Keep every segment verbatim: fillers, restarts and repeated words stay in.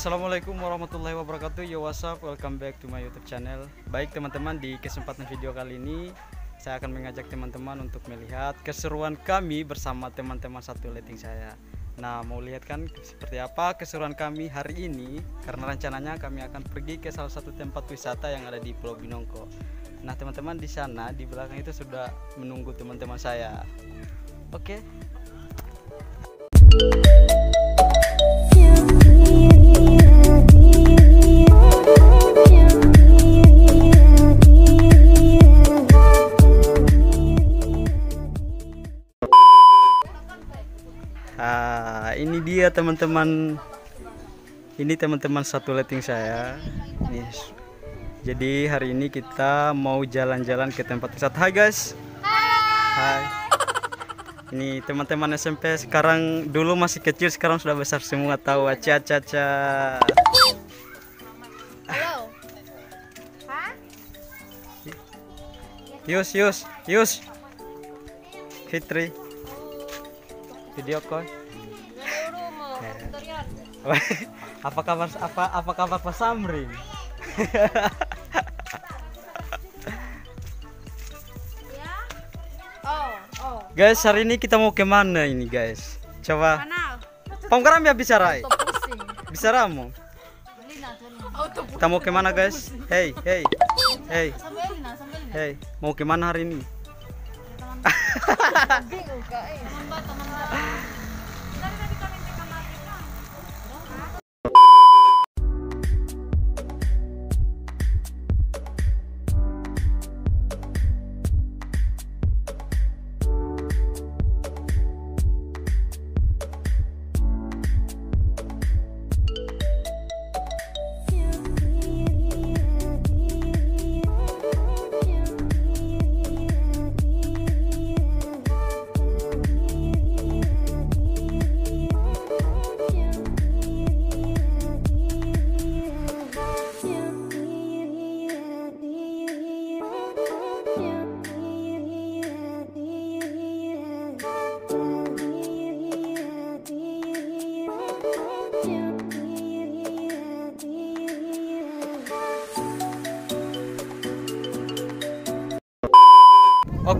Assalamualaikum warahmatullahi wabarakatuh. Yo, what's up? Welcome back to my YouTube channel. Baik teman-teman, di kesempatan video kali ini saya akan mengajak teman-teman untuk melihat keseruan kami bersama teman-teman satu letting saya. Nah, mau lihat kan seperti apa keseruan kami hari ini, karena rencananya kami akan pergi ke salah satu tempat wisata yang ada di Pulau Binongko. Nah teman-teman, di sana di belakang itu sudah menunggu teman-teman saya. Oke okay. Ah, ini dia teman-teman. Ini teman-teman satu letting saya. Nih. Jadi hari ini kita mau jalan-jalan ke tempat wisata. Hai guys. Hai. Hai. Ini teman-teman S M P sekarang, dulu masih kecil, sekarang sudah besar semua, tahu aca caca. Halo. Hah? Yus, Yus, Yus. Fitri. Video call. Apa kabar, apa apa kabar Pak Samri? Guys, hari ini kita mau kemana ini guys? Coba. Pongkaram ya bicara. Bicaramu. Kita mau kemana guys? Hey hey hey. Hey, mau kemana hari ini?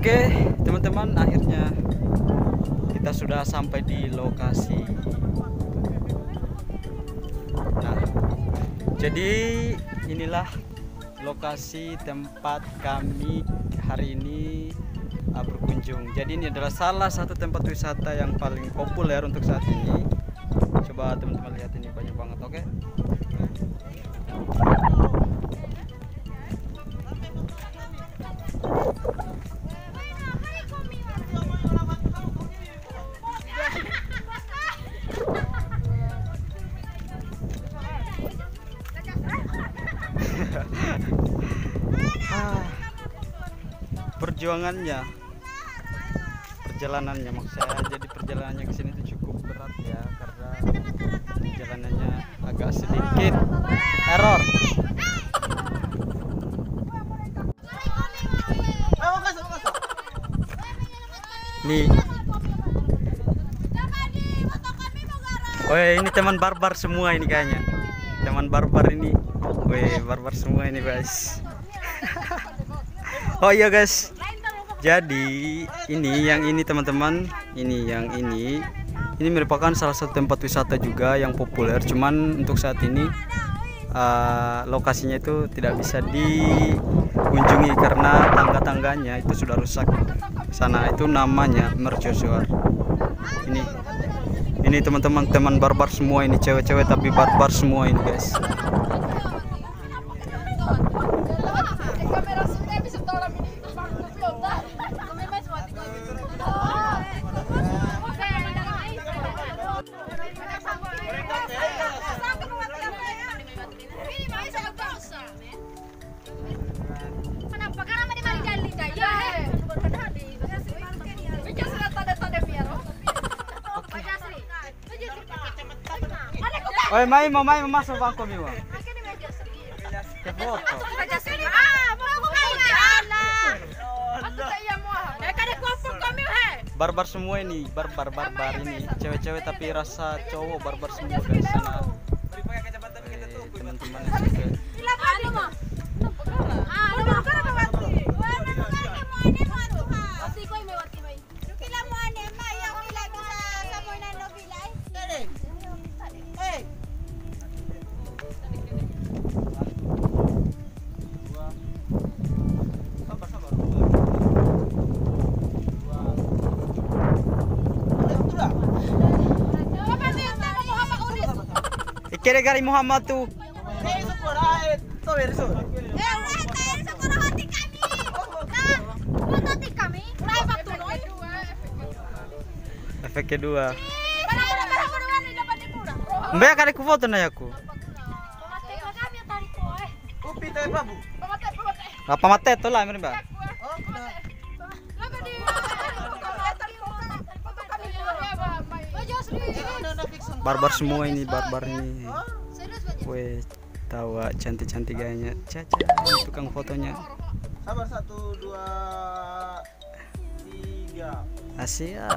Oke teman-teman, akhirnya kita sudah sampai di lokasi. Nah, jadi inilah lokasi tempat kami hari ini uh, berkunjung. Jadi ini adalah salah satu tempat wisata yang paling populer untuk saat ini. Coba teman-teman lihat, ini banyak banget. Oke. Perjuangannya, perjalanannya maksud saya, jadi perjalanannya ke sini itu cukup berat ya, karena jalanannya agak sedikit error. Nih, weh, ini teman barbar semua ini kayaknya, teman barbar ini, weh, barbar semua ini guys. Oh iya guys, jadi ini yang ini teman-teman, ini yang ini, ini merupakan salah satu tempat wisata juga yang populer. Cuman untuk saat ini uh, lokasinya itu tidak bisa dikunjungi karena tangga-tangganya itu sudah rusak. Sana itu namanya Merjosuar. Ini, ini teman-teman, teman barbar semua ini, cewek-cewek tapi barbar semua ini guys. Oi, mai mamãe, mamãe só vai comigo. Que foto. Barbar semua ini, barbar barbar ini. Cewek-cewek tapi rasa cowok, barbar semua guys. Sana. Kere gari Muhammad tu. Efek kedua. Mbak kali ku foto na aku. Apa mate tu lah Mbak. Barbar semua ini, barbar ini. Weh, tawa cantik-cantik gayanya. Caca, tukang fotonya. Sabar satu, dua, tiga. Asia.